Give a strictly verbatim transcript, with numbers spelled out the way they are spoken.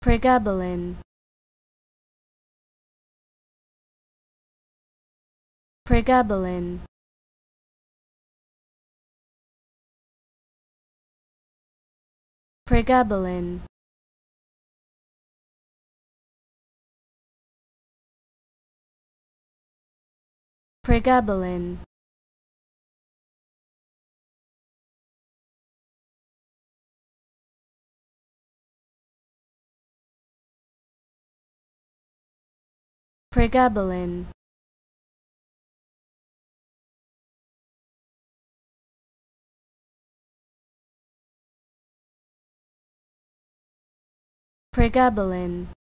Pregabalin. Pregabalin. Pregabalin. Pregabalin. Pregabalin. Pregabalin.